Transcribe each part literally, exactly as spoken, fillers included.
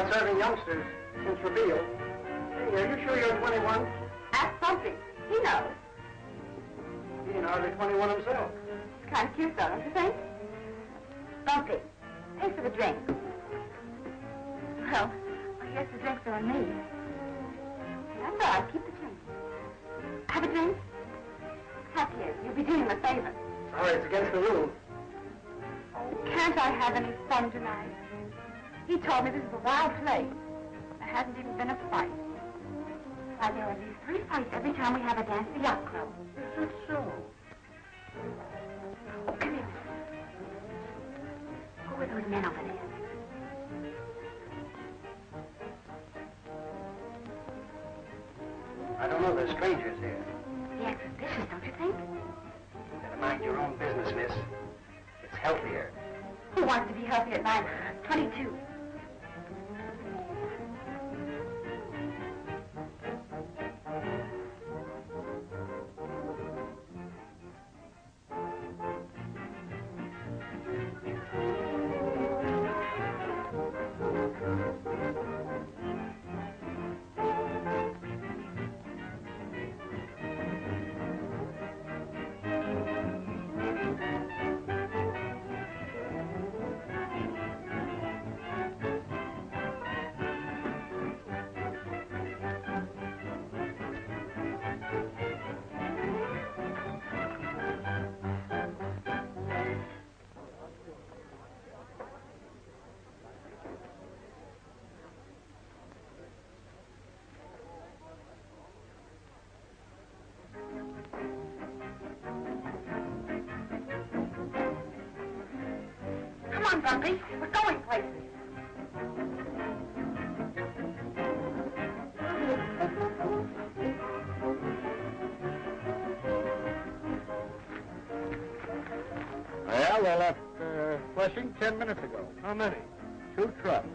about serving youngsters since Reveal. Hey, are you sure you're twenty-one? Ask something. He knows. He ain't hardly twenty-one himself. It's kind of cute, though, don't you think? Bumpy, pay for the drink. Well, I guess the drinks are on me. That's all right. Keep the drink. Have a drink? Have you. You'll be doing him a favor. Sorry, it's against the rules. Oh, can't I have any fun tonight? He told me this is a wild place. There hasn't even been a fight. Why, there are these three fights every time we have a dance at the yacht club. Is that so? Oh, come here. Who are those men over there? I don't know. There's strangers here. The exhibition, don't you think? Better mind your own business, miss. It's healthier. Who wants to be healthy at nine? Twenty-two. Bumpy, we're going places. Well, they left uh, Flushing ten minutes ago. How many? Two trucks.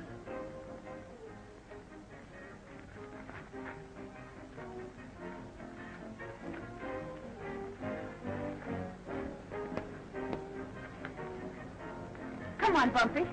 Come on, Bumpy.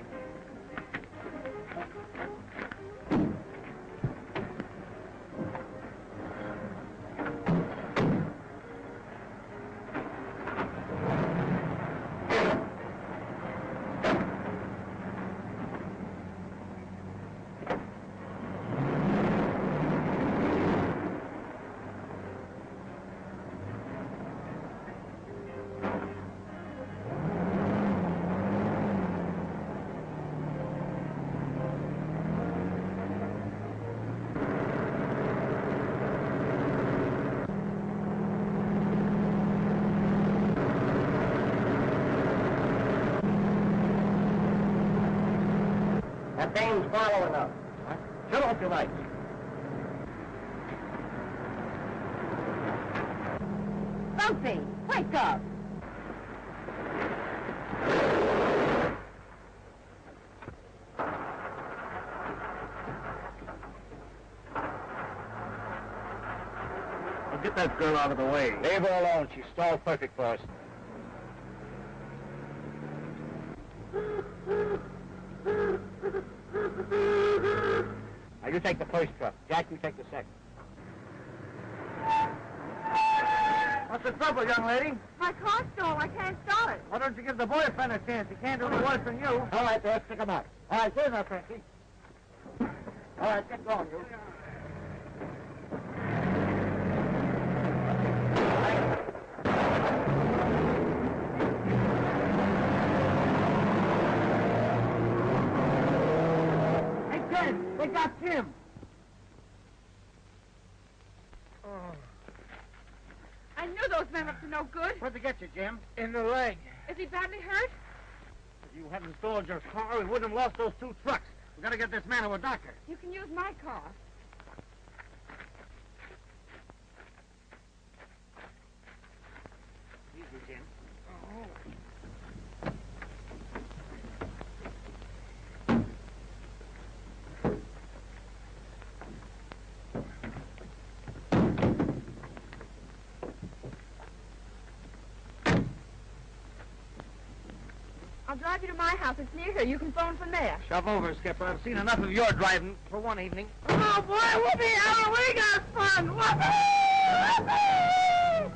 Dame's following up. Huh? Turn off your lights. Bumpy, wake up. Well, get that girl out of the way. Leave her alone. She's stalled perfect for us. You take the first truck. Jack, you take the second. What's the trouble, young lady? My car's stalled. I can't start it. Why don't you give the boyfriend a chance? He can't do any worse than you. All right, there, stick him out. All right, here's our Frankie. All right, get going, you. They got Jim. Oh. I knew those men up to no good. Where'd they get you, Jim? In the leg. Is he badly hurt? If you hadn't stalled your car, we wouldn't have lost those two trucks. We've got to get this man to a doctor. You can use my car. Easy, Jim. Oh. I'll drive you to my house. It's near here. You can phone from there. Shove over, Skipper. I've seen enough of your driving for one evening. Oh, boy, whoopee, how we got fun. Whoopee! Whoopee!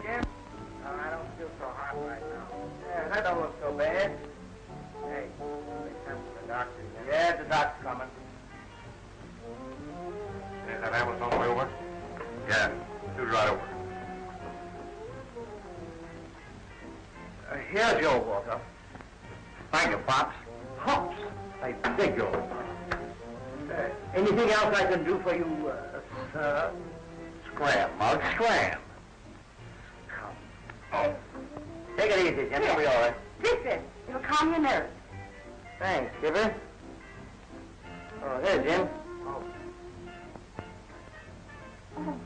Again? No, I don't feel so hot right now. Yeah, that don't look so bad. Hey, make sense for the doctor. Yeah, yeah the doctor's coming. Is that ambulance on the way over? Yeah, do right over. Uh, here's your water. Thank you, Pops. Pops, I beg your pardon. Uh, anything else I can do for you, uh, sir? Scram, Mug, scram. Come. Oh. Take it easy, Jim. You'll be all right. Listen, it'll calm your nerves. Thanks, Skipper. Oh, there, Jim. Oh. Oh.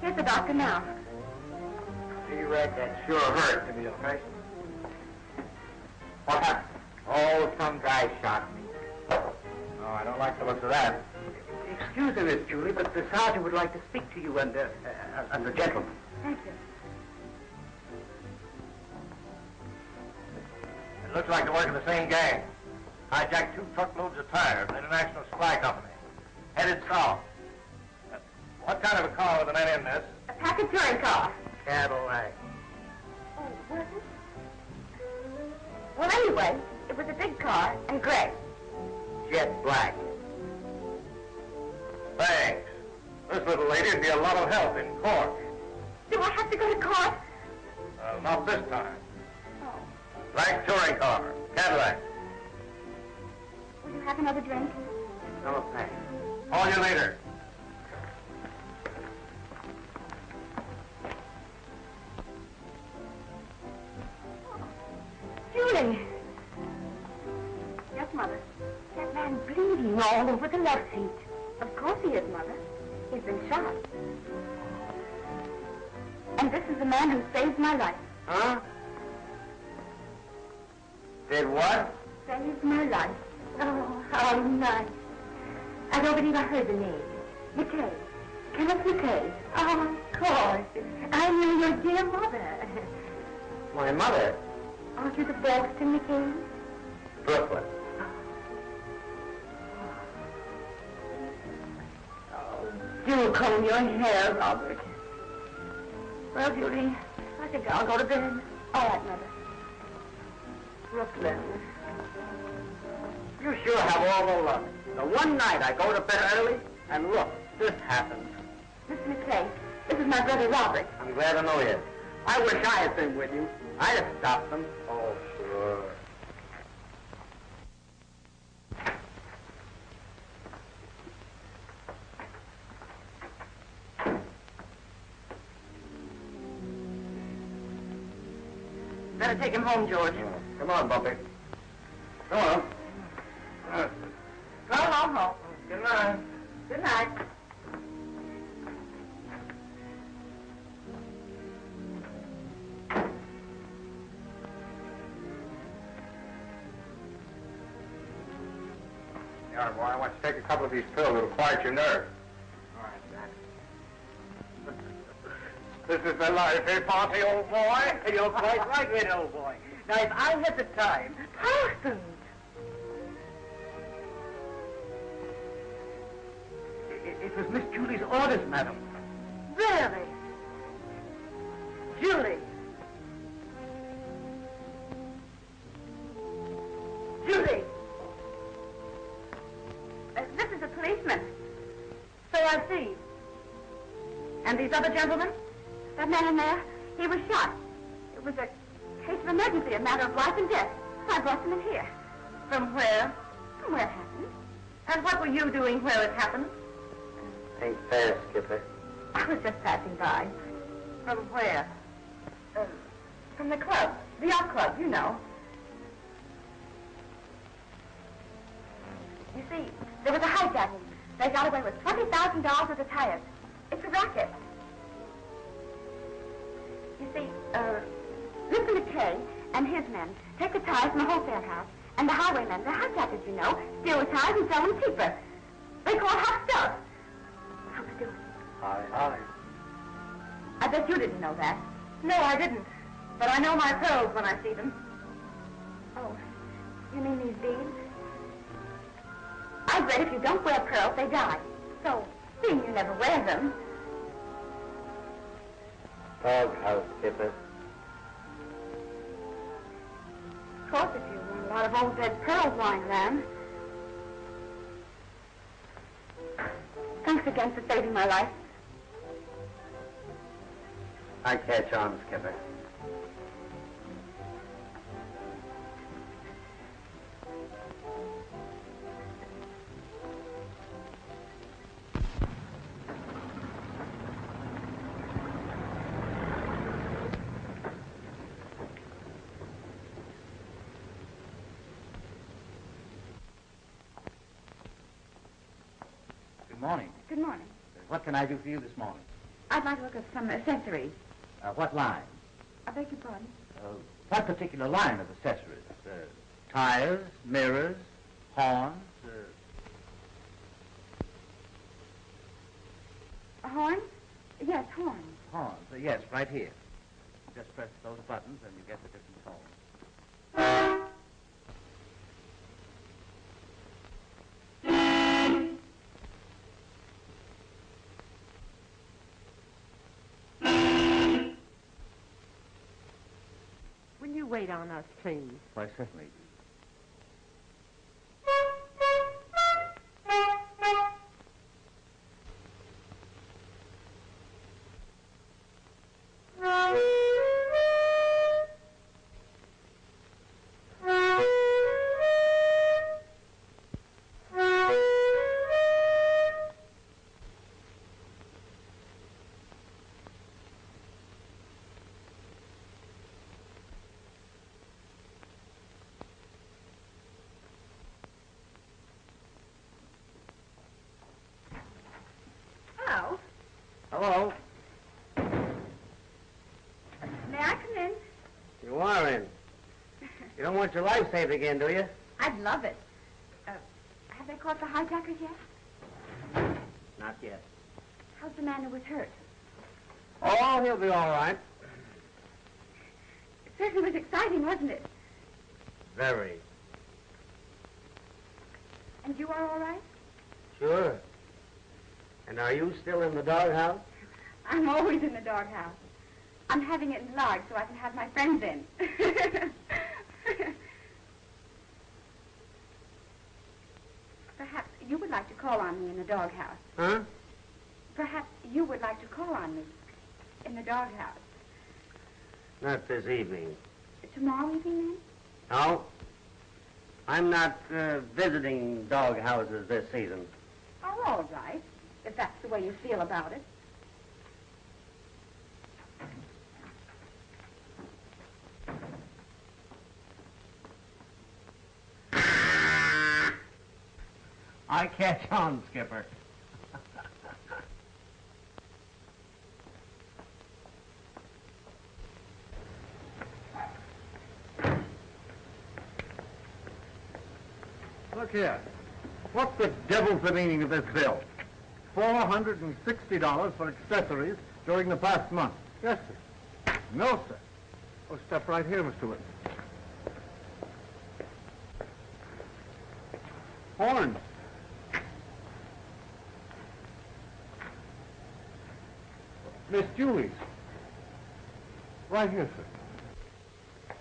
Here's the doctor now. See, Rick, that sure hurt to be a patient. What happened? Oh, some guy shot me. No, I don't like the looks of that. Excuse me, Miss Julie, but the sergeant would like to speak to you and, uh, uh, and the gentleman. Thank you. It looks like they work in the same gang. Hijacked two truckloads of tires from the International Supply Company. Headed south. Uh, what kind of a car was the man in this? A Packard touring car. Cadillac. Oh, what? Well, anyway, it was a big car and gray. Jet black. Thanks. This little lady would be a lot of help in court. Do I have to go to court? Uh, not this time. Oh. Black touring car, Cadillac. Will you have another drink? No, thanks. Call you later. Yes, Mother. That man bleeding all over the love seat. Of course he is, Mother. He's been shot. And this is the man who saved my life. Huh? Did what? Saved my life. Oh, how nice. I don't believe I heard the name. McKay. Kenneth McKay. Oh, of course. I knew your dear mother. My mother? Aren't you the Boston McKays? Brooklyn. Oh, do comb your hair, Robert. Well, Julie, I think I'll go to bed. All right, Mother. Brooklyn. You sure have all the luck. The one night I go to bed early, and look, this happens. Mister McKay, this is my brother, Robert. I'm glad to know you. I wish I had been with you. I'd have stopped them. Oh, sure. Better take him home, George. Yeah. Come on, Bumpy. Come on. Uh, go home, home. Good night. Good night. Boy, I want you to take a couple of these pills. It'll quiet your nerves. All right, Jack. This is the life, eh, Posse, old boy? You're quite right, it, old boy. Now, if I had the time... Parsons! It, it was Miss Julie's orders, madam. Really? Julie! Julie! Policeman. So I see. And these other gentlemen? That man in there, he was shot. It was a case of emergency, a matter of life and death. So I brought him in here. From where? From where it happened. And what were you doing where it happened? Ain't fair, Skipper. I was just passing by. From where? Uh, from the club. The yacht club, you know. You see, there was a hijacking. They got away with twenty thousand dollars worth of tires. It's a racket. You see, uh, Mister McKay and his men take the tires from the wholesale house, and the highwaymen, the hijackers, you know, steal the tires and sell them cheaper. They call it hot stuff. How do you do it? Holly, Holly. I bet you didn't know that. No, I didn't. But I know my pearls when I see them. Oh, you mean these beads? I've read if you don't wear pearls, they die. So, seeing you never wear them. Dog house, Skipper. Of course, if you want a lot of old dead pearls lying around. Thanks again for saving my life. I catch on, Skipper. What can I do for you this morning? I'd like to look at some accessories. Uh, what line? I beg your pardon? Uh, what particular line of accessories? Uh, tires, mirrors, horns? Uh... A horn? Yes, horns. Horns, uh, yes, right here. Just press those buttons and you get the different horns. Wait on us, please. Why, certainly. Hello. May I come in? You are in. You don't want your life saved again, do you? I'd love it. Uh, have they caught the hijackers yet? Not yet. How's the man who was hurt? Oh, he'll be all right. It certainly was exciting, wasn't it? Very. And you are all right? Sure. And are you still in the doghouse? I'm always in the doghouse. I'm having it enlarged so I can have my friends in. Perhaps you would like to call on me in the doghouse. Huh? Perhaps you would like to call on me in the doghouse. Not this evening. Tomorrow evening? No. I'm not uh, visiting doghouses this season. Oh, all right. If that's the way you feel about it. I catch on, Skipper. Look here. What the devil's the meaning of this bill? four hundred sixty dollars for accessories during the past month. Yes, sir. No, sir. Oh, step right here, Mister Whitman. Horns. Miss Julie's. Right here, sir.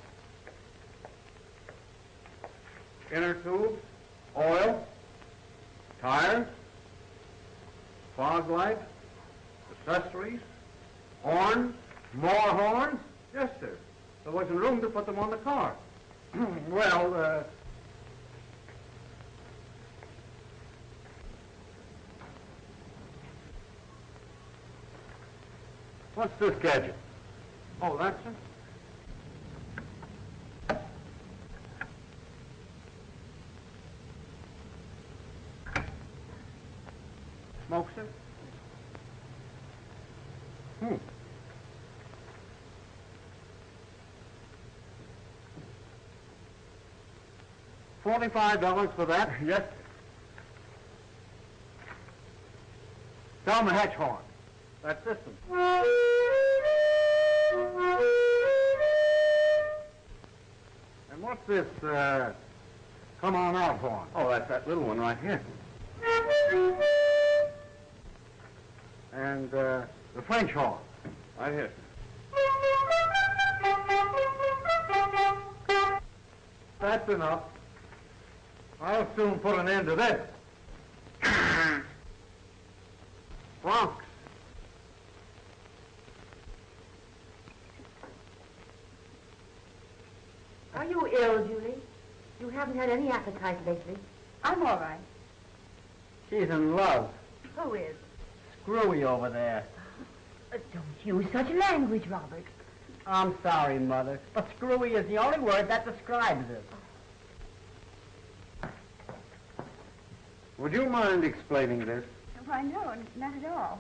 Inner tube, oil, tires, fog light, accessories, horns, more horns. Yes, sir. There wasn't room to put them on the car. Well, uh... what's this gadget? Oh, that's it? Smokes it? Hmm. Forty-five dollars for that? Yes. Down the hatch horn. That system. And And what's this, uh, come on out horn? Oh, that's that little one right here. And, uh, the French horn. Right here. That's enough. I'll soon put an end to this. Bronx. Are you ill, Julie? You haven't had any appetite lately. I'm all right. She's in love. Who is? Screwy over there. Uh, don't use such language, Robert. I'm sorry, Mother, but screwy is the only word that describes it. Would you mind explaining this? Why, no, not at all.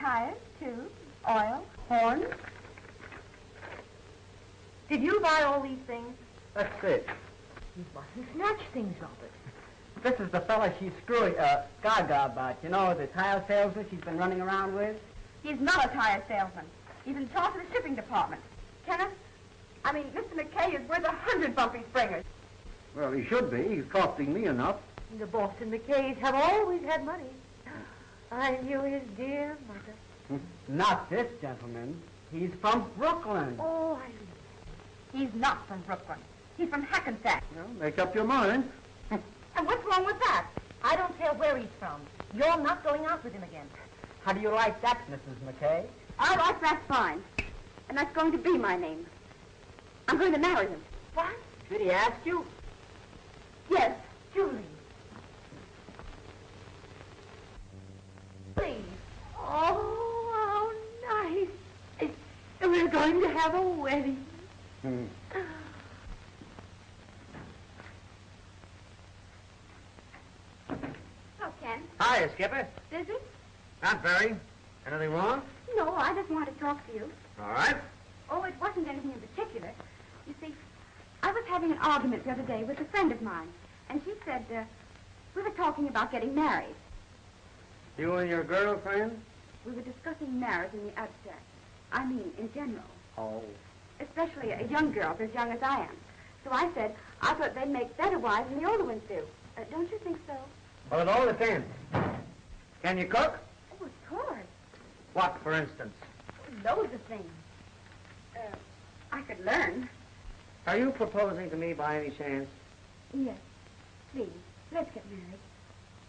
Tires, tube, oil, horn. Did you buy all these things? That's it. You mustn't snatch things, Robert. This is the fella she's screwy, uh, gaga about. You know, the tire salesman she's been running around with? He's not a tire salesman. He's in charge of the shipping department. Kenneth, I mean, Mister McKay is worth a hundred bumpy springers. Well, he should be. He's costing me enough. The Boston McKays have always had money. I knew his dear mother. Not this gentleman. He's from Brooklyn. Oh, I know. He's not from Brooklyn. He's from Hackensack. Well, make up your mind. And what's wrong with that? I don't care where he's from. You're not going out with him again. How do you like that, Missus McKay? All right, that's fine. And that's going to be my name. I'm going to marry him. What? Did he ask you? Yes, Julie. Please. Oh, how nice. It, we're going to have a wedding. Hmm. Oh, Ken. Hiya, Skipper. Busy? Not very. Anything wrong? No, I just want to talk to you. All right. Oh, it wasn't anything in particular. You see, I was having an argument the other day with a friend of mine, and she said, uh, we were talking about getting married. You and your girlfriend? We were discussing marriage in the abstract. I mean, in general. Oh. Especially a young girl as young as I am. So I said, I thought they'd make better wives than the older ones do. Uh, don't you think so? Well, it all depends. Can you cook? Oh, of course. What, for instance? Loads of things. Uh, I could learn. Are you proposing to me by any chance? Yes. Please, let's get married.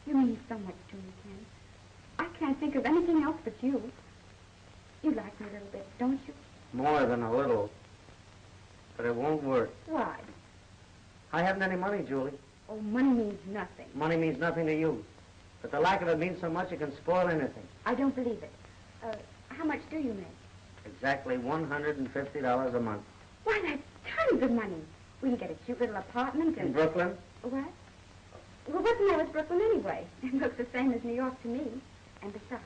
You mean so much to me, Ken. I can't think of anything else but you. You like me a little bit, don't you? More than a little. But it won't work. Why? I haven't any money, Julie. Oh, money means nothing. Money means nothing to you. But the lack of it means so much it can spoil anything. I don't believe it. Uh, how much do you make? Exactly one hundred fifty dollars a month. Why, that's tons of money. We can get a cute little apartment in... In Brooklyn? What? Well, what's the matter with Brooklyn anyway? It looks the same as New York to me. And besides,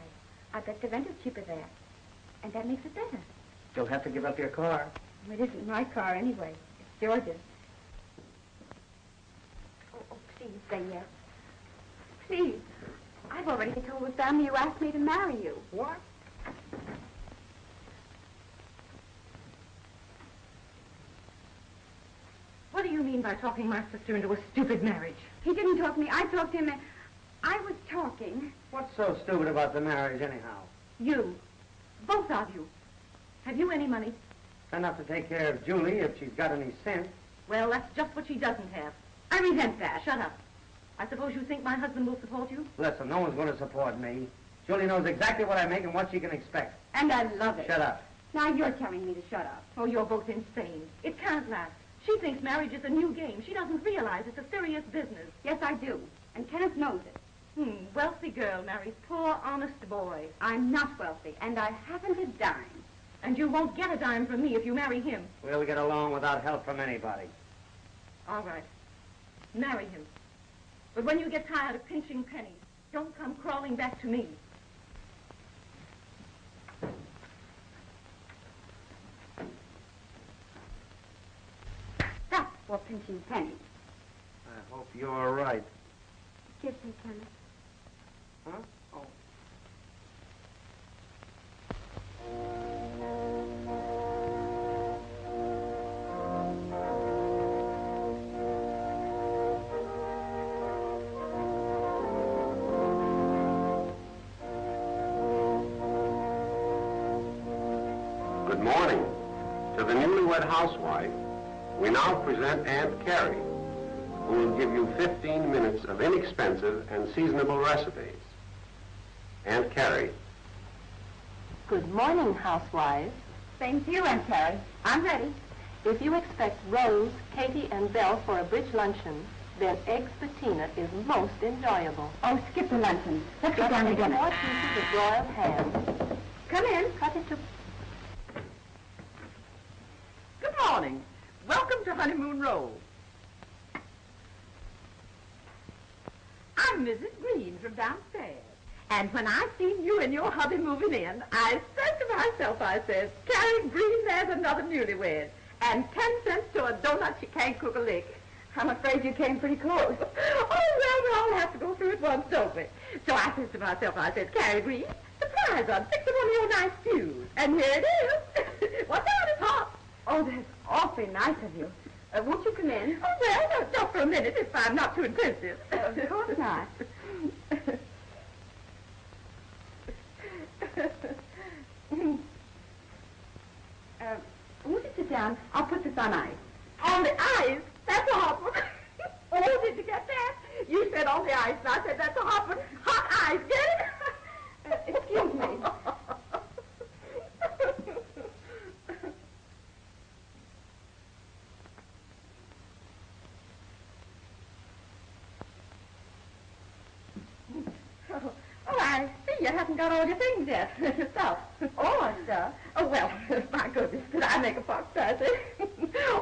I bet the rent is cheaper there. And that makes it better. You'll have to give up your car. Well, it isn't my car anyway. It's George's. Oh, oh, please say yes. Please. I've already told the family you asked me to marry you. What? What do you mean by talking my sister into a stupid marriage? He didn't talk me. I talked him. And I was talking. What's so stupid about the marriage, anyhow? You. Both of you. Have you any money? Enough to take care of Julie if she's got any sense. Well, that's just what she doesn't have. I resent that. Shut up. I suppose you think my husband will support you? Listen, no one's going to support me. Julie knows exactly what I make and what she can expect. And I love it. Shut up. Now you're telling me to shut up. Oh, you're both insane. It can't last. She thinks marriage is a new game. She doesn't realize it's a serious business. Yes, I do. And Kenneth knows it. Hmm, wealthy girl marries poor, honest boy. I'm not wealthy, and I haven't a dime. And you won't get a dime from me if you marry him. We'll get along without help from anybody. All right. Marry him. But when you get tired of pinching pennies, don't come crawling back to me. Stop for pinching pennies. I hope you're right. Kiss me, Kenneth. Huh? Oh. Good morning. To the newlywed housewife, we now present Aunt Carrie, who will give you fifteen minutes of inexpensive and seasonable recipes. Aunt Carrie. Good morning, housewives. Same to you, Aunt Carrie. I'm ready. If you expect Rose, Katie, and Belle for a bridge luncheon, then Eggspatina is most enjoyable. Oh, skip the luncheon. Let's get down to dinner. Four pieces of broiled ham. Come in. Cut it to... Good morning. Welcome to Honeymoon Rolls. I'm Missus Green from downstairs. And when I seen you and your hubby moving in, I said to myself, I said, Carrie Green, there's another newlywed. And ten cents to a donut, she can't cook a lick. I'm afraid you came pretty close. Oh, well, we'll all have to go through it once, don't we? So I said to myself, I said, Carrie Green, surprise on six of one of your nice stews. And here it is. What's that? It's hot. Oh, that's awfully nice of you. Uh, won't you come in? Oh, well, no, not for a minute if I'm not too inquisitive. Uh, of course not. uh, won't you sit down? I'll put this on ice. On the ice? That's a hot one. Oh, did you get that? You said on the ice, and I said that's a hot one. Hot ice, get it? uh, excuse me. oh, oh, I see you haven't got all your things yet. Stuff. Oh, stuff. Oh, well, my goodness, did I make a fox sausage?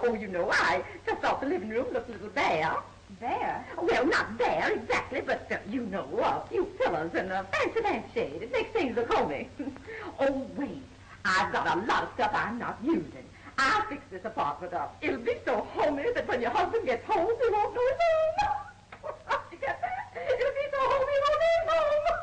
Oh, you know, I just thought the living room looked a little bare. Bare? Well, not bare exactly, but uh, you know, a few pillows and a fancy lampshade. It makes things look homey. Oh, wait. I've got a lot of stuff I'm not using. I'll fix this apartment up. It'll be so homey that when your husband gets home, he won't know his home. You get that? It'll be so homey he won't know his home.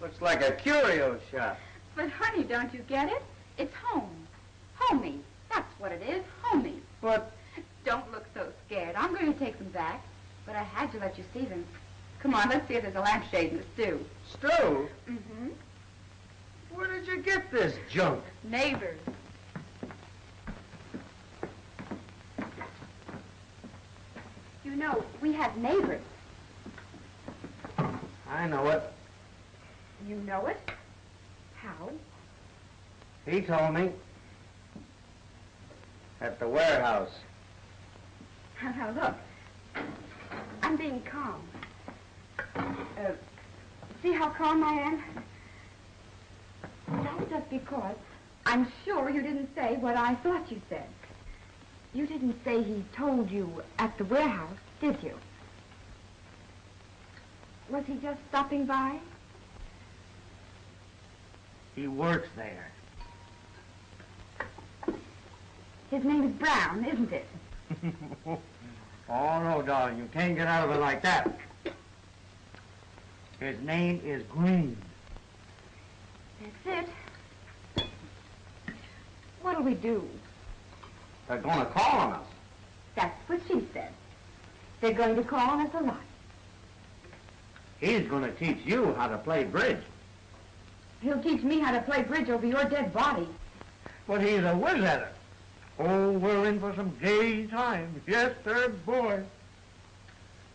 Looks like a curio shop. But, honey, don't you get it? It's home. Homey. That's what it is. Homey. What? Don't look so scared. I'm going to take them back. But I had to let you see them. Come on, let's see if there's a lampshade in the stew. Stew? Mm-hmm. Where did you get this junk? Neighbors. You know, we have neighbors. I know it. You know it? How? He told me. At the warehouse. Now, look. I'm being calm. Uh, see how calm I am? That's just because I'm sure you didn't say what I thought you said. You didn't say he told you at the warehouse, did you? Was he just stopping by? He works there. His name is Brown, isn't it? Oh, no, darling, you can't get out of it like that. His name is Green. That's it. What'll we do? They're going to call on us. That's what she said. They're going to call on us a lot. He's going to teach you how to play bridge. He'll teach me how to play bridge over your dead body. But he's a whiz at it. Oh, we're in for some gay times. Yes, sir, boy.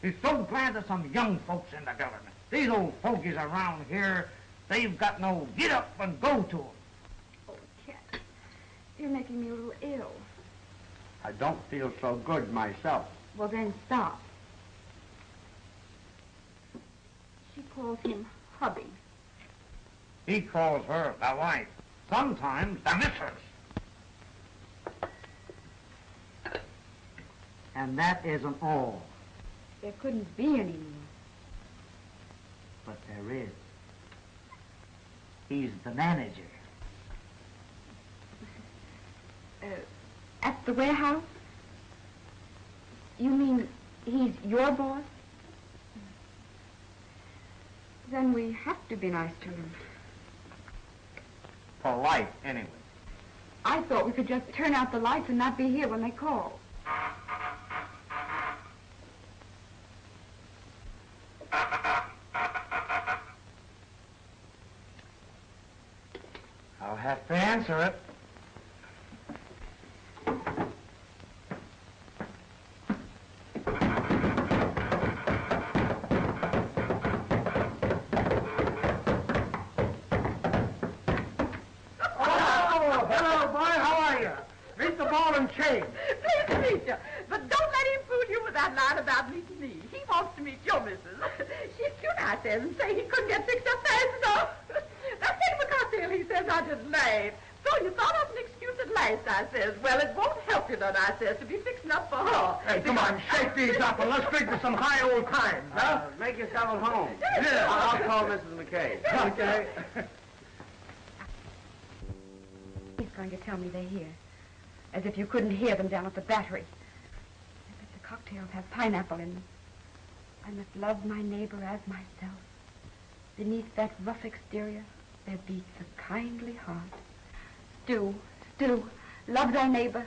He's so glad there's some young folks in the government. These old fogies around here, they've got no get up and go to them. Oh, Cat, you're making me a little ill. I don't feel so good myself. Well, then stop. She calls him hubby. He calls her the wife, sometimes the mistress. And that isn't all. There couldn't be any more. But there is. He's the manager. Uh, at the warehouse? You mean he's your boss? Then we have to be nice to them. Polite, anyway. I thought we could just turn out the lights and not be here when they call. I'll have to answer it. Okay. He's going to tell me they're here. As if you couldn't hear them down at the battery. I bet the cocktails have pineapple in them. I must love my neighbor as myself. Beneath that rough exterior, there beats a kindly heart. Stu, Stu, love thy neighbor.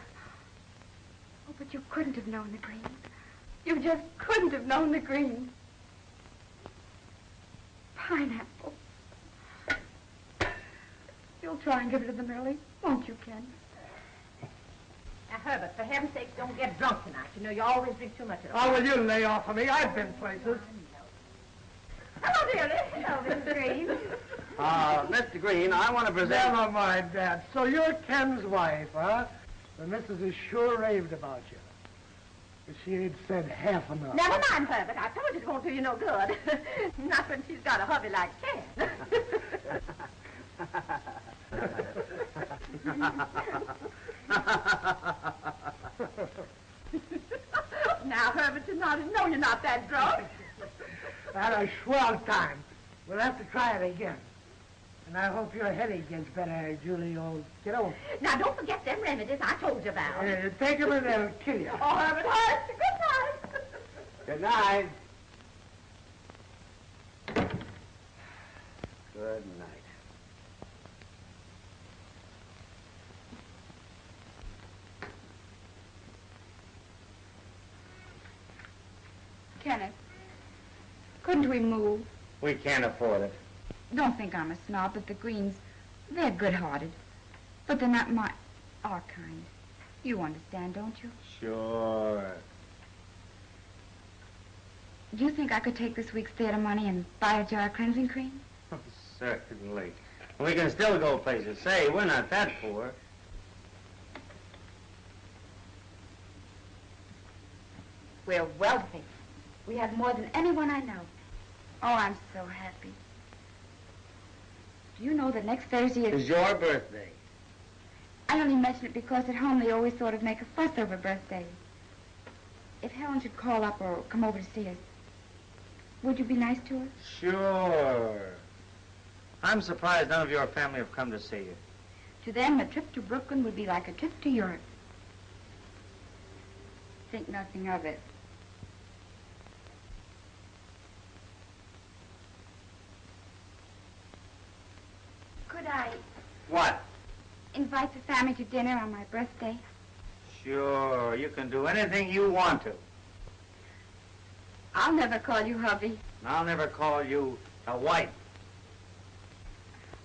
Oh, but you couldn't have known the green. You just couldn't have known the green. Pineapple. You'll try and give it to them early, won't you, Ken? Now, Herbert, for heaven's sake, don't get drunk tonight. You know, you always drink too much at all. Oh, will you lay off of me? I've been places. Hello, dearie. Hello, Mister Green. Ah, uh, Mister Green, I want to present... Never mind, Dad. So you're Ken's wife, huh? The missus is sure raved about you. If she had said half enough. Never mind, Herbert. I told you it won't do you no good. Not when she's got a hubby like Ken. Now, Herbert, you're not, no, you're not that drunk. That was swell time. We'll have to try it again. And I hope your headache gets better, Julie, old kiddo. Now, don't forget them remedies I told you about. Uh, take them and they'll kill you. Oh, Herbert, Herbert, good night. Good night. Good night. Kenneth, couldn't we move? We can't afford it. Don't think I'm a snob, but the Greens, they're good-hearted. But they're not my... our kind. You understand, don't you? Sure. Do you think I could take this week's theater money and buy a jar of cleansing cream? Oh, certainly. We can still go places. Say, we're not that poor. We're wealthy. We have more than anyone I know. Oh, I'm so happy. Do you know that next Thursday is... It's your birthday. I only mention it because at home they always sort of make a fuss over birthdays. If Helen should call up or come over to see us, would you be nice to her? Sure. I'm surprised none of your family have come to see you. To them, a trip to Brooklyn would be like a trip to Europe. Think nothing of it. Could I... What? Invite the family to dinner on my birthday? Sure, you can do anything you want to. I'll never call you hubby. And I'll never call you a wife.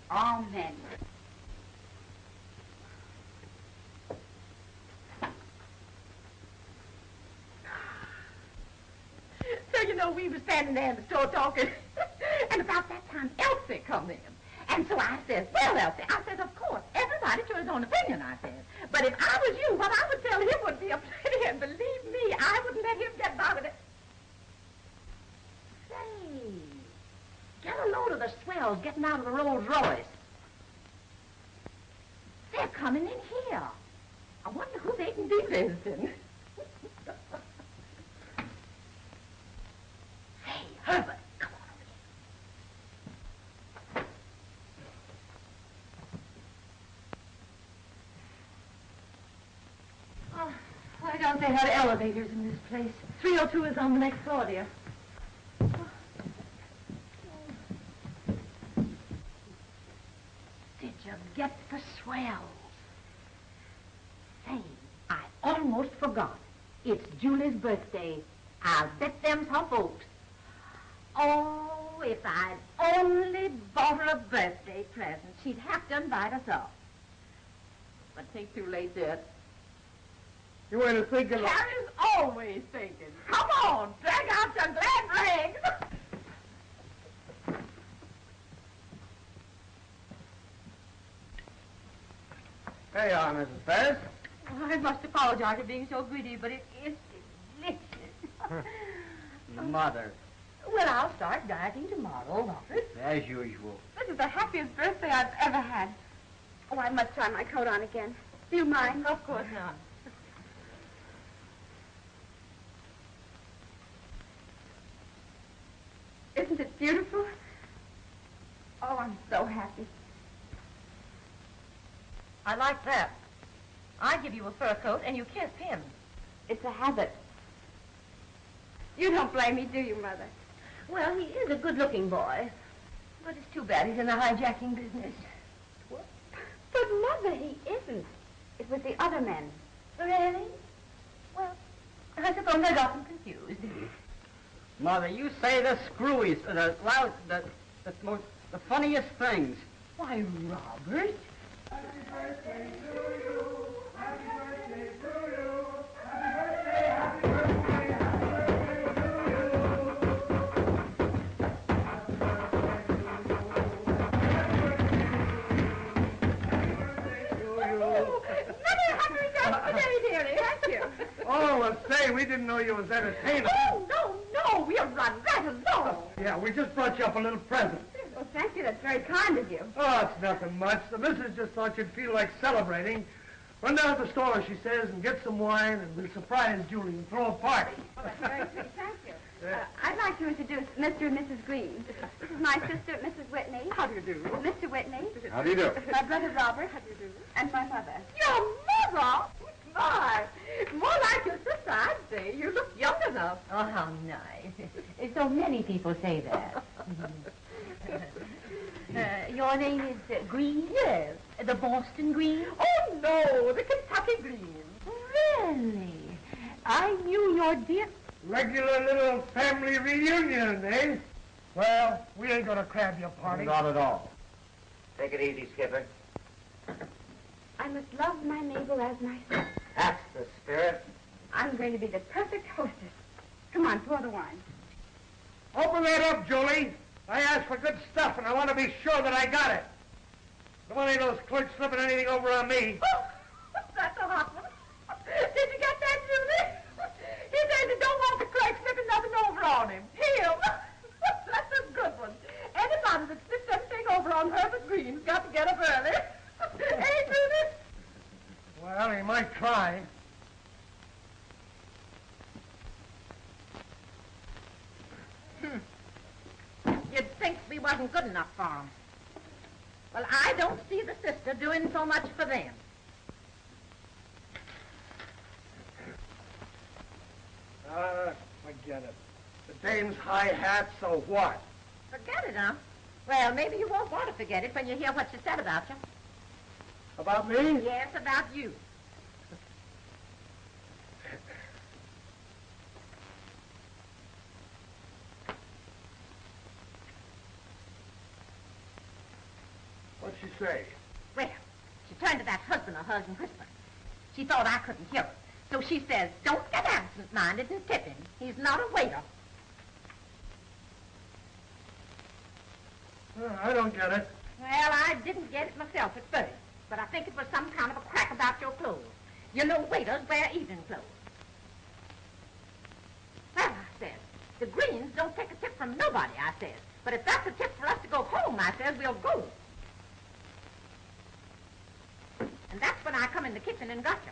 Amen. So, you know, we were standing there in the store talking, and about that time, Elsie come in. And so I said, well, Elsie, I said, of course, everybody to his own opinion, I said. But if I was you, what I would tell him would be a plenty, and believe me, I wouldn't let him get by with it. Say, get a load of the swells getting out of the Rolls Royce. They're coming in here. I wonder who they can be visiting. Hey, Herbert. Why don't they have elevators in this place? three oh two is on the next floor, dear. get the swells. Say, I almost forgot. It's Julie's birthday. I'll bet them's her folks. Oh, if I'd only bought her a birthday present, she'd have to invite us all. But ain't too late yet. You ain't a thinking. Carrie's always thinking. Come on, drag out your glad rags. Hey, on, Missus Ferris. Well, I must apologize for being so greedy, but it is delicious. Mother. Well, I'll start dieting tomorrow, Robert. As usual. This is the happiest birthday I've ever had. Oh, I must try my coat on again. Do you mind? Of course not. Isn't it beautiful? Oh, I'm so happy. I like that. I give you a fur coat and you kiss him. It's a habit. You don't blame me, do you, Mother? Well, he is a good-looking boy. But it's too bad he's in the hijacking business. What? But, Mother, he isn't. It was the other men. Really? Well, I suppose I got them confused. Mother, you say the screwiest, the loud, the, the, most, the funniest things. Why, Robert... Happy birthday to you, happy birthday to you, happy birthday, happy birthday, happy birthday to you. Happy birthday to you, happy birthday to you, happy birthday to you. Oh, many happy returns today, dearie, thank you. Oh, and say, we didn't know you was entertaining. Oh, no, no, we'll run right along. Yeah, we just brought you up a little present. Well, thank you. That's very kind of you. Oh, it's nothing much. The missus just thought you'd feel like celebrating. Run down to the store, she says, and get some wine, and we'll surprise Julie and throw a party. Well, that's very sweet. Thank you. Yeah. Uh, I'd like to introduce Mister and Missus Green. This is my sister, Missus Whitney. How do you do? Mister Whitney. How do you do? My brother, Robert. How do you do? And my mother. Your mother? My. More like your sister, I'd say. You look young enough. Oh, how nice. So many people say that. Uh, your name is uh, Green? Yes. The Boston Green? Oh, no, the Kentucky Green. Really? I knew your dear... Regular little family reunion, eh? Well, we ain't gonna crab your party. Not at all. Take it easy, Skipper. I must love my neighbor as myself. That's the spirit. I'm going to be the perfect hostess. Come on, pour the wine. Open that up, Julie. I asked for good stuff, and I want to be sure that I got it. Don't want any of those clerks slipping anything over on me. Oh, that's a hot one. Did you get that, Julie? He says he don't want the clerk slipping nothing over on him. Him. That's a good one. Anybody that slips anything over on Herbert Green's got to get up early. Hey, Julie? Well, he might try. Hmm. You'd think we wasn't good enough for them. Well, I don't see the sister doing so much for them. Ah, forget it. The dame's high hat, so what? Forget it, huh? Well, maybe you won't want to forget it when you hear what she said about you. About me? Yes, about you. What'd she say? Well, she turned to that husband of hers and whispered. She thought I couldn't hear her. So she says, don't get absent-minded and tip him. He's not a waiter. Well, I don't get it. Well, I didn't get it myself at first, but I think it was some kind of a crack about your clothes. You know waiters wear evening clothes. Well, I said, the Greens don't take a tip from nobody, I said. But if that's a tip for us to go home, I said, we'll go. And that's when I come in the kitchen and got you.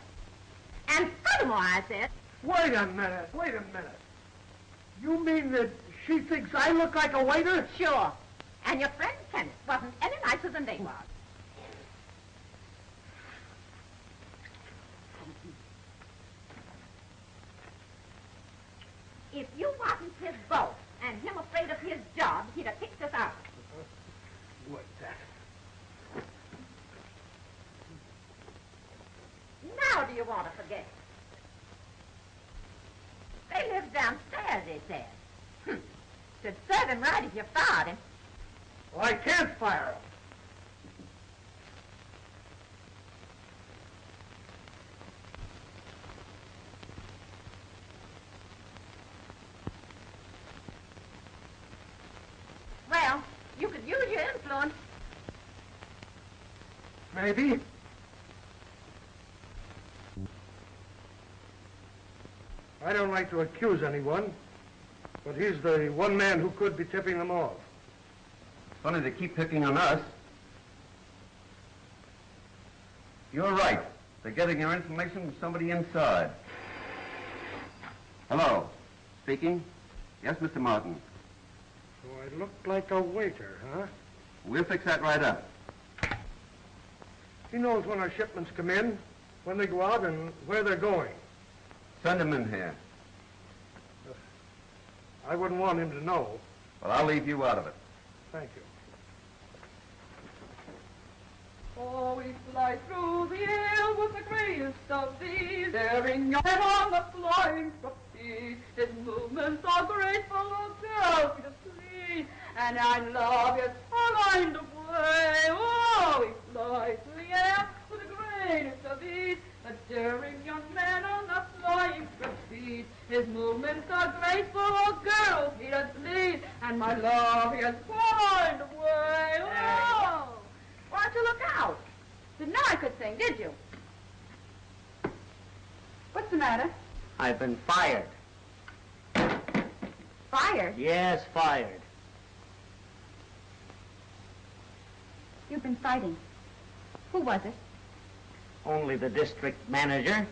And furthermore, I said... Wait a minute, wait a minute. You mean that she thinks I look like a waiter? Sure. And your friend Kenneth wasn't any nicer than they was. If you wasn't his boss and him afraid of his job, he'd have kicked us out. What's that? do you want to forget? They lived downstairs, he said. Hm. Should serve him right if you fired him. Well, I can't fire him. Well, you could use your influence. Maybe. I don't like to accuse anyone, but he's the one man who could be tipping them off. Funny they keep picking on us. You're right. They're getting their information from somebody inside. Hello. Speaking? Yes, Mister Martin. So I look like a waiter, huh? We'll fix that right up. He knows when our shipments come in, when they go out, and where they're going. Send him in here. Uh, I wouldn't want him to know. Well, I'll leave you out of it. Thank you. Oh, we fly through the air with the greatest of these, daring your head on the flying trapeze, in movements so grateful of self to please, and I love you so kind of way. Oh, we fly through the air with the greatest of these, a daring young man on the flying trapeze. His movements are graceful, oh girls, he does lead, and my love, he has climbed away. Oh! Why don't you look out? Didn't know I could sing, did you? What's the matter? I've been fired. Fired? Yes, fired. You've been fighting. Who was it? Only the district manager.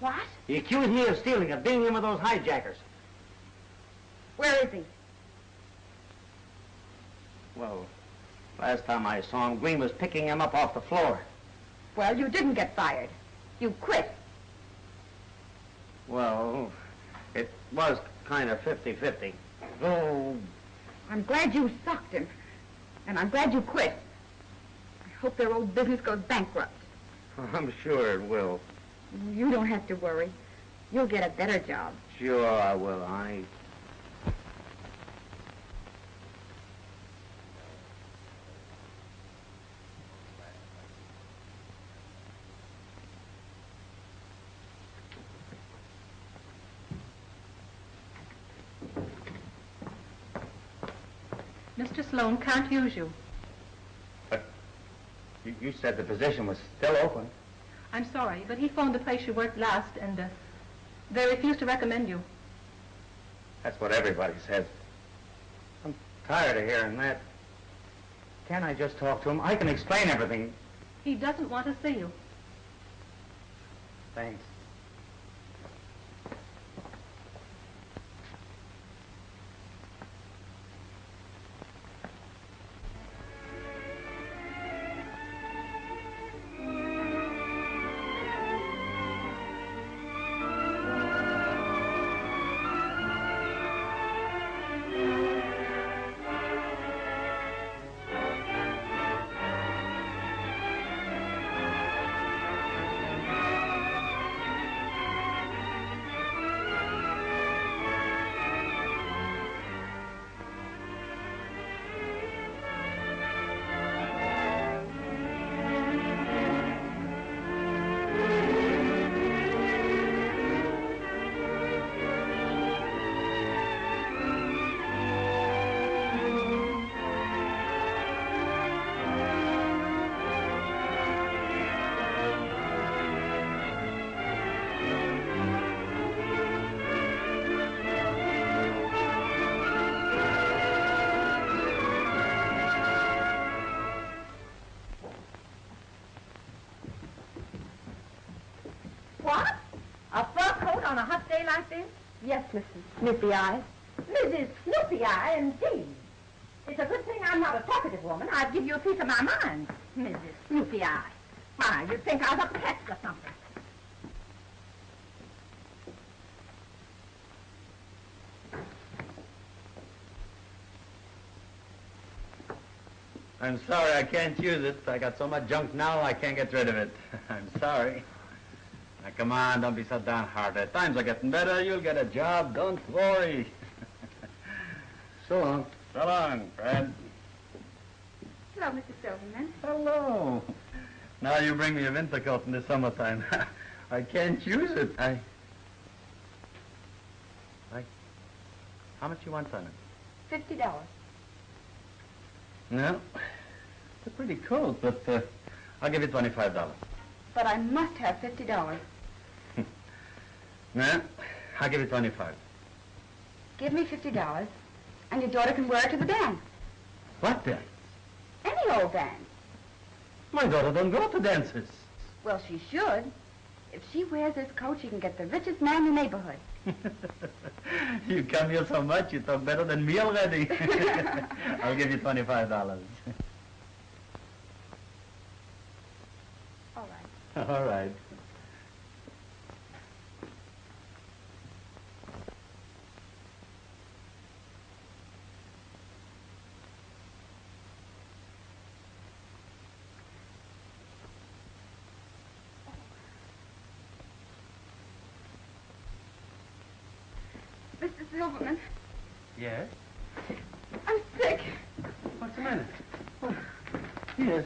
What? He accused me of stealing, of being in with those hijackers. Where is he? Well, last time I saw him, Green was picking him up off the floor. Well, you didn't get fired. You quit. Well, it was kind of fifty fifty. Oh. I'm glad you sucked him. And I'm glad you quit. I hope their old business goes bankrupt. I'm sure it will. You don't have to worry. You'll get a better job. Sure I will, honey. Mister Sloan can't use you. But you, you said the position was still open. I'm sorry, but he phoned the place you worked last, and uh, they refused to recommend you. That's what everybody says. I'm tired of hearing that. Can't I just talk to him? I can explain everything. He doesn't want to see you. Thanks. Yes, Missus Snoopy-Eye. Missus Snoopy-Eye, indeed. It's a good thing I'm not a talkative woman. I'd give you a piece of my mind, Missus Snoopy-Eye. Why, you'd think I was a pest or something. I'm sorry I can't use it. I got so much junk now I can't get rid of it. I'm sorry. Now, come on, don't be so downhearted. Times are getting better. You'll get a job. Don't worry. So long. So long, Fred. Hello, Mister Silverman. Hello. Now you bring me a winter coat in the summertime. I can't use it. I... I... How much you want, Simon? Fifty dollars. No. It's a pretty coat, but uh, I'll give you twenty-five dollars. But I must have fifty dollars. No, I'll give you twenty-five. Give me fifty dollars, and your daughter can wear it to the dance. What dance? Any old dance. My daughter don't go to dances. Well, she should. If she wears this coat, she can get the richest man in the neighborhood. You come here so much, you talk better than me already. I'll give you twenty-five dollars. All right. All right. Silverman. Yes? I'm sick. What's the matter? Oh. Here,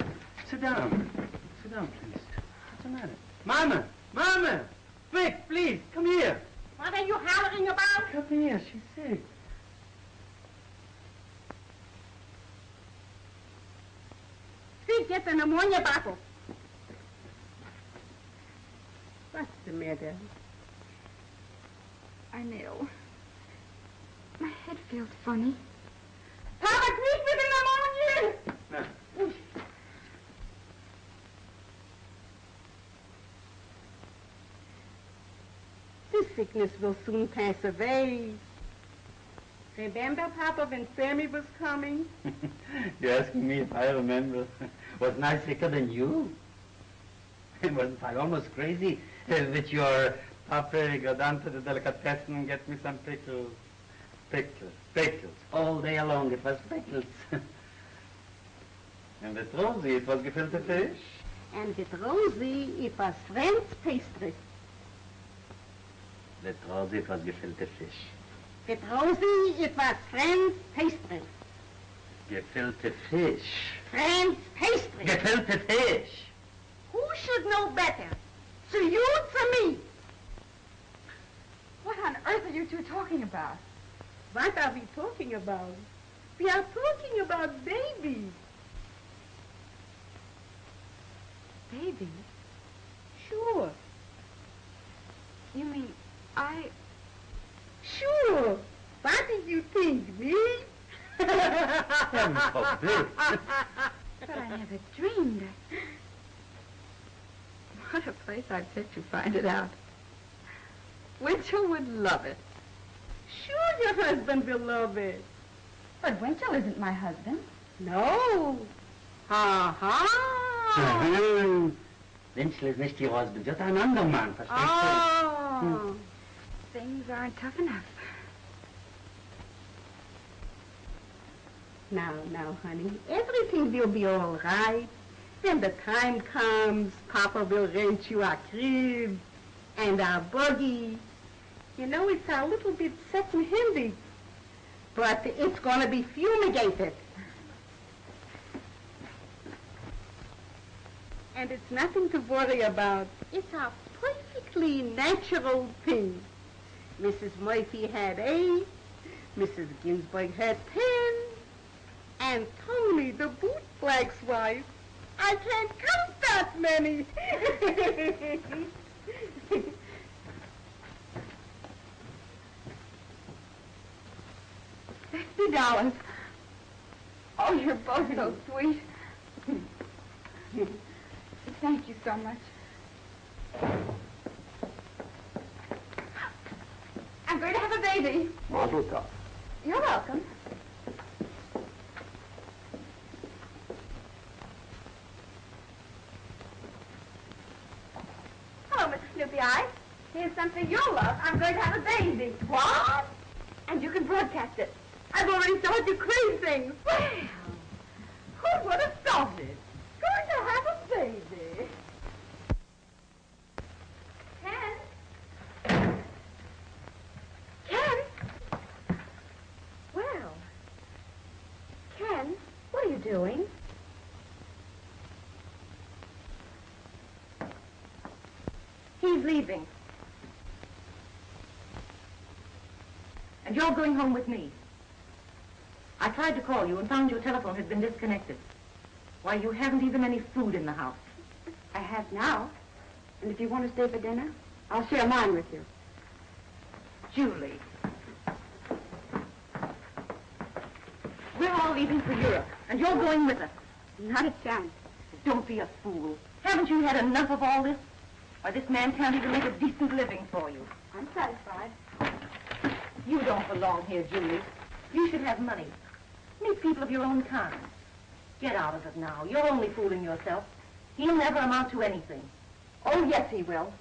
sit down. Sit down, please. What's the matter? Mama! Mama! Quick, please, come here. What are you hollering about? Come here, she's sick. She gets an ammonia bottle. What's the matter? I'm ill. My head feels funny. Papa, greet me with an ammonia! This sickness will soon pass away. Remember, Papa, when Sammy was coming? You're asking me if I remember. Wasn't I sicker than you? Wasn't I almost crazy with your Papa go down to the delicatessen and get me some pickles? Pickles, pickles, all day long it was pickles. And with Rosie it was gefilte fish. And with Rosie it was French pastry. With Rosie it was gefilte fish. With Rosie it was French pastry. Gefilte fish. French pastry. Gefilte fish. Who should know better? To you, to me. What on earth are you two talking about? What are we talking about? We are talking about babies. Babies? Sure. You mean I... Sure. What did you think, me? I'm so big. But I never dreamed. What a place I'd bet you find it out. Winter would love it. Sure, your husband will love it. But Winchell isn't my husband. No. Ha ha. Winchell is not your husband, just another man. Oh. Things aren't tough enough. Now, now, honey, everything will be all right. When the time comes, Papa will rent you our crib and our buggy. You know, it's a little bit second-handy, but it's going to be fumigated. And it's nothing to worry about. It's a perfectly natural thing. Missus Murphy had eight, Missus Ginsburg had ten, and Tony, the bootblack's wife, I can't count that many. Fifty dollars. Oh, you're both so sweet. Thank you so much. I'm going to have a baby. Mazel tov. You're welcome. Hello, Mister Snoopy Eyes. Here's something you'll love. I'm going to have a baby. What? And you can broadcast it. I've already told you crazy things. Well, who would have thought it? Going to have a baby. Hey. doing? He's leaving. And you're going home with me. I tried to call you and found your telephone had been disconnected. Why, you haven't even any food in the house. I have now. And if you want to stay for dinner, I'll share mine with you. Julie. We're all leaving for Europe, and you're going with us. Not a chance. Don't be a fool. Haven't you had enough of all this? Why, this man can't even make a decent living for you. I'm satisfied. You don't belong here, Julie. You should have money. Meet people of your own kind. Get out of it now. You're only fooling yourself. He'll never amount to anything. Oh, yes, he will.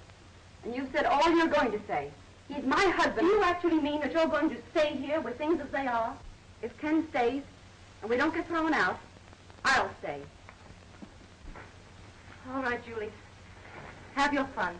And you've said all you're going to say. He's my husband. Do you actually mean that you're going to stay here with things as they are? If Ken stays and we don't get thrown out, I'll stay. All right, Julie. Have your fun.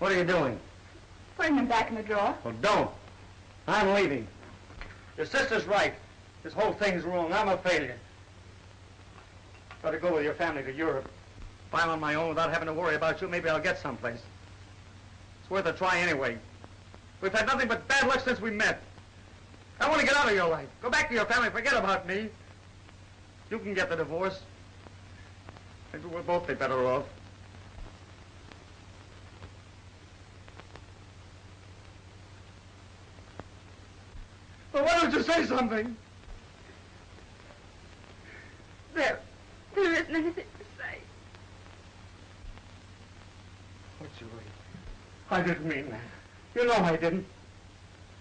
What are you doing? Putting them back in the drawer. Well, don't. I'm leaving. Your sister's right. This whole thing's wrong. I'm a failure. Better go with your family to Europe. If I'm on my own without having to worry about you, maybe I'll get someplace. It's worth a try anyway. We've had nothing but bad luck since we met. I want to get out of your life. Go back to your family. Forget about me. You can get the divorce. Maybe we'll both be better off. To say something. There, there isn't anything to say. Oh, Julie, I didn't mean that. You know I didn't.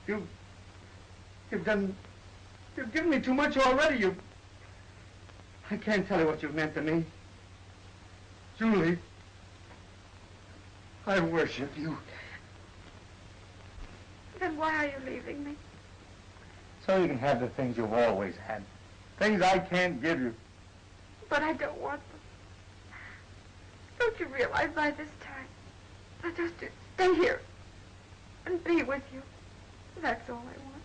You, you've done, you've given me too much already. You, I can't tell you what you've meant to me. Julie, I worship you. Then why are you leaving me? So you can have the things you've always had. Things I can't give you. But I don't want them. Don't you realize by this time, I just stay here and be with you. That's all I want.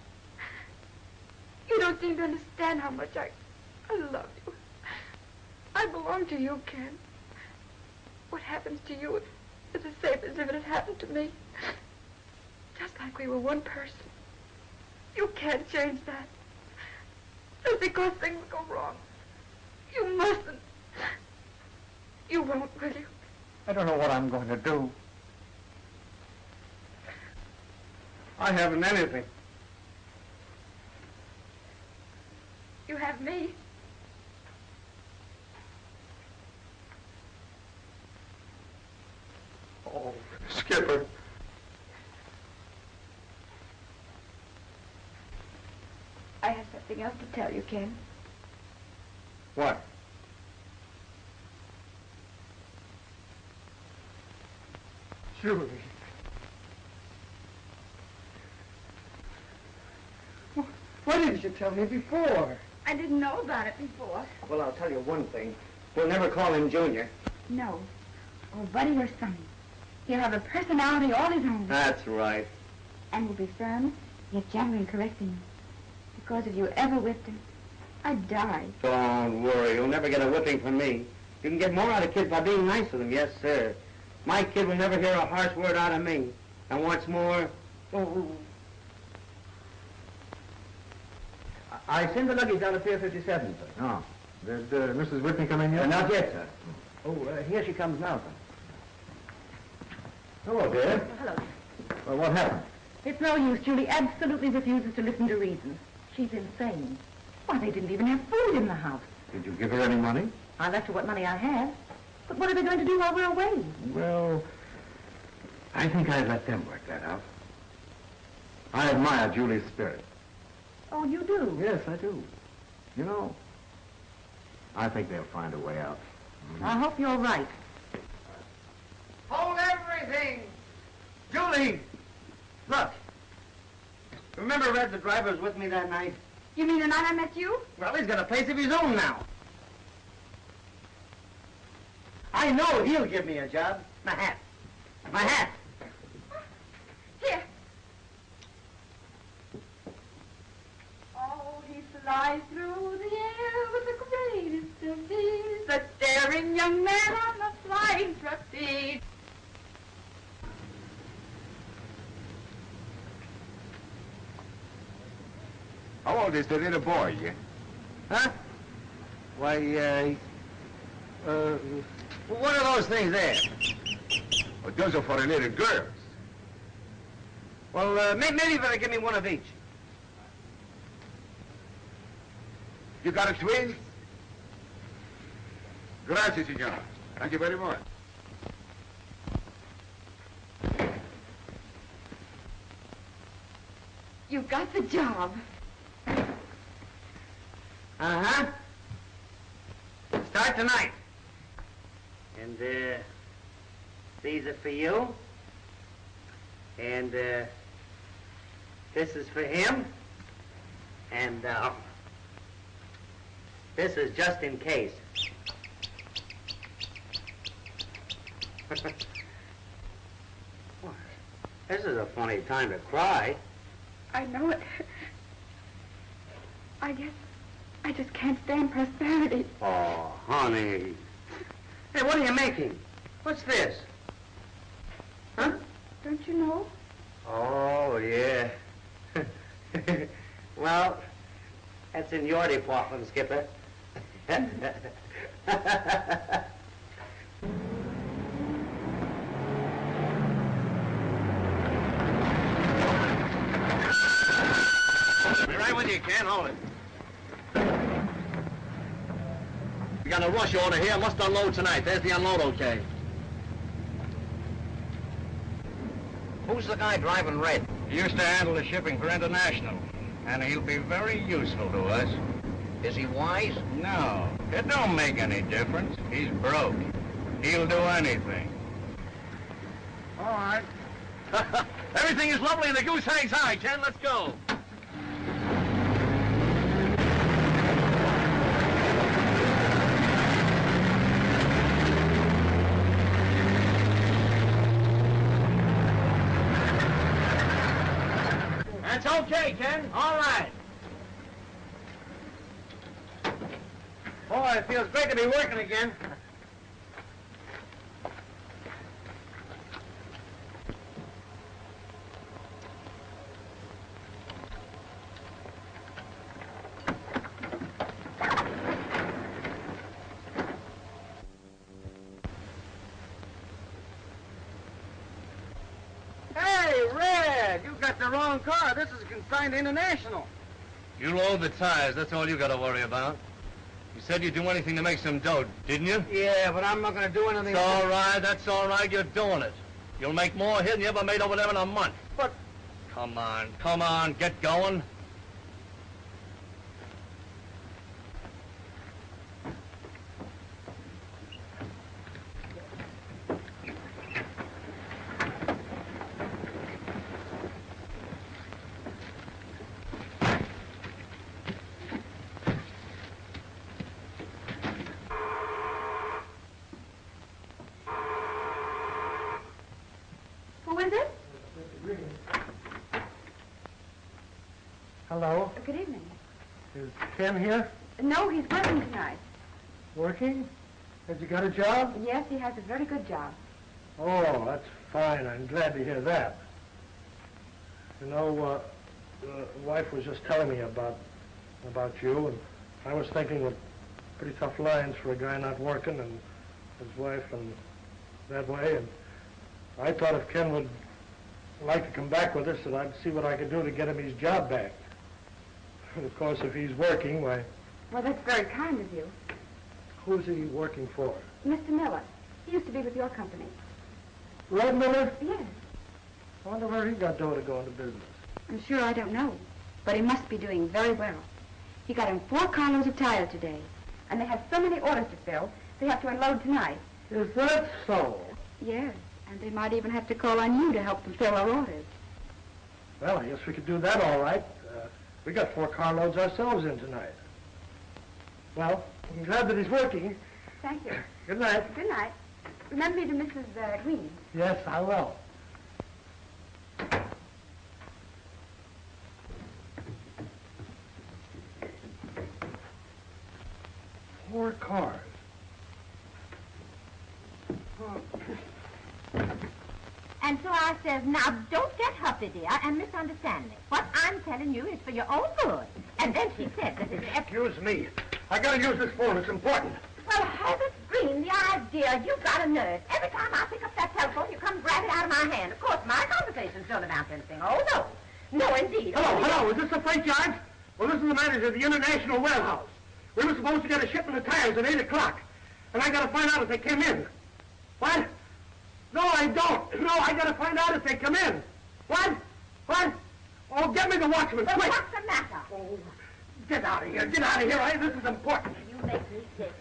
You don't seem to understand how much I, I love you. I belong to you, Ken. What happens to you is as safe as if it had happened to me. Just like we were one person. You can't change that. Just because things go wrong. You mustn't. You won't, will you? I don't know what I'm going to do. I haven't anything. You have me. Oh, Skipper. I have something else to tell you, Ken. What? Julie. Why didn't you tell me before? I didn't know about it before. Well, I'll tell you one thing. We'll never call him Junior. No. Or Buddy or Sonny. He'll have a personality all his own. That's right. And will be firm, yet gentle in correcting you. Because if you ever whipped him, I'd die. Don't worry. You'll never get a whipping from me. You can get more out of kids by being nice to them. Yes, sir. My kid will never hear a harsh word out of me. And what's more... Oh. I, I sent the luggage down to Pier fifty-seven, sir. Oh. Did uh, Missus Whitney come in yet? Uh, not yet, sir. Oh, uh, here she comes now, sir. Hello, dear. Hello. Well, what happened? It's no use. Julie absolutely refuses to listen to reason. She's insane. Why, they didn't even have food in the house. Did you give her any money? I left her what money I had. But what are they going to do while we're away? Well, I think I'd let them work that out. I admire Julie's spirit. Oh, you do? Yes, I do. You know, I think they'll find a way out. Mm-hmm. I hope you're right. Hold everything! Julie! Look! Remember Red, the driver, was with me that night? You mean the night I met you? Well, he's got a place of his own now. I know he'll give me a job. My hat. My hat. Here. Oh, he flies through the air with the greatest of ease. The daring young man on the flying trapeze. How old is the little boy? Huh? Why, uh... Uh... What are those things there? Oh, those are for the little girls. Well, uh, maybe you better give me one of each. You got a twin? Gracias, senor. Thank you very much. You got the job. Uh-huh. Start tonight. And, uh, these are for you. And, uh, this is for him. And, uh, this is just in case. This is a funny time to cry. I know it. I guess I just can't stand prosperity. Oh, honey. Hey, what are you making? What's this? Huh? Don't you know? Oh, yeah. Well, that's in your department, Skipper. Be right with you, Ken. Hold it. We got a rush order here. Must unload tonight. There's the unload okay. Who's the guy driving Red? He used to handle the shipping for International, and he'll be very useful to us. Is he wise? No. It don't make any difference. He's broke. He'll do anything. All right. Everything is lovely and the goose hangs high, Ken. Let's go. That's okay, Ken. All right. Boy, it feels great to be working again. This is consigned to International. You load the tires. That's all you got to worry about. You said you'd do anything to make some dough, didn't you? Yeah, but I'm not going to do anything. It's all right. That's all right. You're doing it. You'll make more here than you ever made over there in a month. But... Come on. Come on. Get going. Hello. Good evening. Is Ken here? No, he's working tonight. Working? Has he got a job? Yes, he has a very good job. Oh, that's fine. I'm glad to hear that. You know, uh, the wife was just telling me about about you, and I was thinking that pretty tough lines for a guy not working and his wife and that way. And I thought if Ken would like to come back with us, that I'd see what I could do to get him his job back. And of course, if he's working, why... Well, that's very kind of you. Who's he working for? Mister Miller. He used to be with your company. Red Miller? Yes. I wonder where he got dough to go into business. I'm sure I don't know, but he must be doing very well. He got him four columns of tile today, and they have so many orders to fill, they have to unload tonight. Is that so? Yes, and they might even have to call on you to help them fill our orders. Well, I guess we could do that all right. Uh, we got four carloads ourselves in tonight. Well, I'm glad that he's working. Thank you. Good night. Good night. Remember me to Missus Uh, Green. Yes, I will. Four cars. Oh. And so I says, now don't get huffy, dear, and misunderstand me. What I'm telling you is for your own good. And then she said that it's... Excuse me. I gotta use this phone. It's important. Well, Herbert Green, the idea. You've got a nerve. Every time I pick up that telephone, you come grab it out of my hand. Of course, my conversation's don't amount to anything. Oh, no. No, indeed. Hello, oh, hello. Is this the freight yard? Well, this is the manager of the International Warehouse. We were supposed to get a shipment of tires at eight o'clock, and I got to find out if they came in. What? No, I don't. No, I got to find out if they come in. What? What? Oh, get me the watchman, well, quick. What's the matter? Oh, get out of here. Get out of here. I, this is important. You make me sick.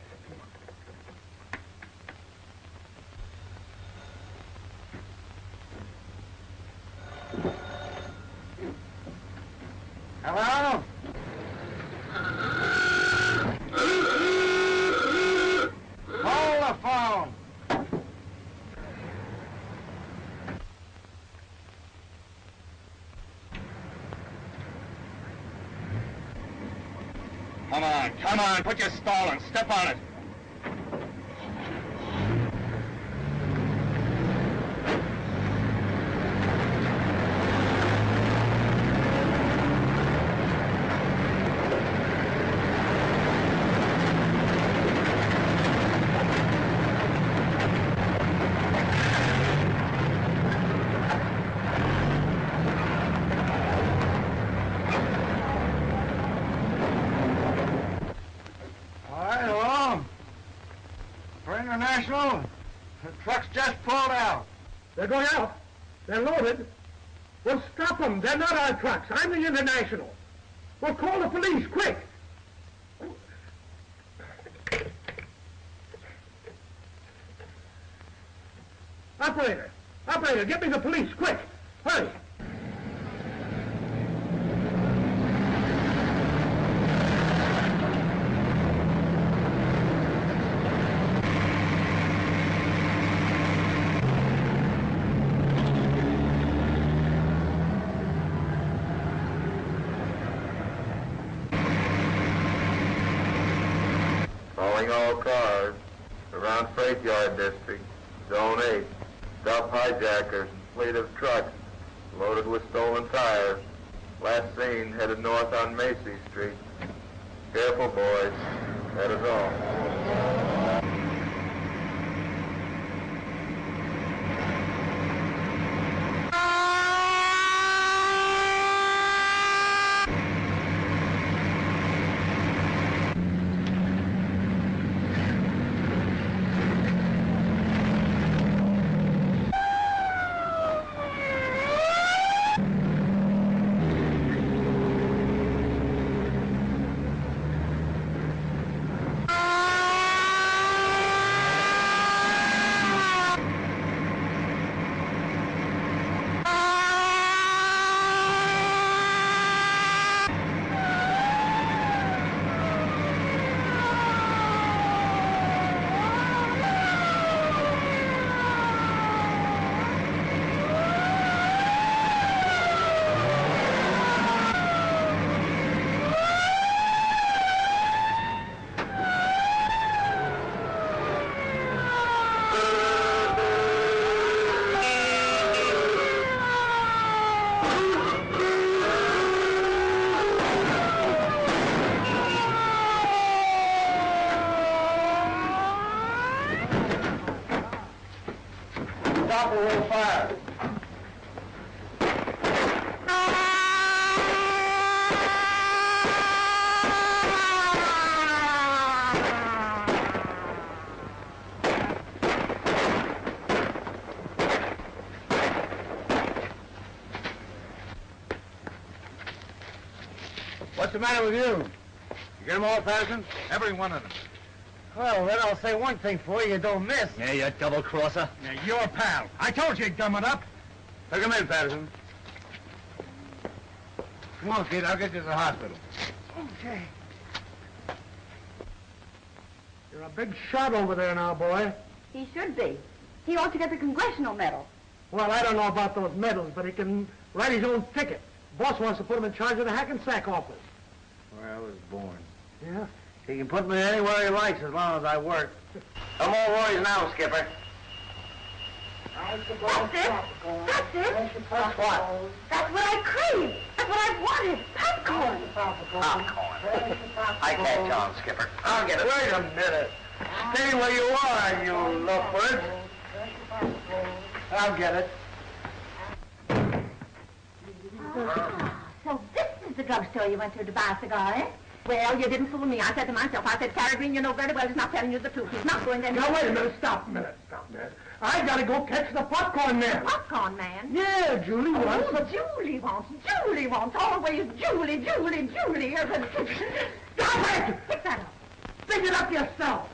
Hello? Phone. Come on, come on, put your stall on, step on it. International, the truck's just pulled out. They're going out. They're loaded. Well, stop them. They're not our trucks. I'm the International. Well, call the police, quick. Operator, operator, get me the police, quick. Hurry. Yard district, zone eight, stop hijackers and fleet of trucks loaded with stolen tires. Last seen headed north on Macy Street. Careful, boys. That is all. four oh five. What's the matter with you? You get them all, Patterson? Every one of them. Well, then I'll say one thing for you. You don't miss. Yeah, you double-crosser. Yeah, you're a pal. I told you he'd gum it up. Take him in, Patterson. Come on, kid. I'll get you to the hospital. Okay. You're a big shot over there now, boy. He should be. He ought to get the Congressional Medal. Well, I don't know about those medals, but he can write his own ticket. Boss wants to put him in charge of the Hackensack office. Where I was born. Yeah? He can put me anywhere he likes as long as I work. No more worries now, Skipper. That's it. That's it. That's what? That's what I craved. That's what I wanted. Popcorn. Popcorn. I catch on, Skipper. I'll get it. Wait a minute. Stay where you are, you lovebird. I'll get it. Ah, so this is the drugstore you went to to buy a cigar, eh? Well, you didn't fool me. I said to myself, I said, Carradine, you know very well he's not telling you the truth. He's not going anywhere. Now, wait a minute. Stop a minute. Stop a minute. I gotta go catch the popcorn man. The popcorn man? Yeah, Julie oh, wants. Oh, Julie wants. Julie wants. Always Julie, Julie, Julie. Stop it! Pick that up. Pick it up yourself.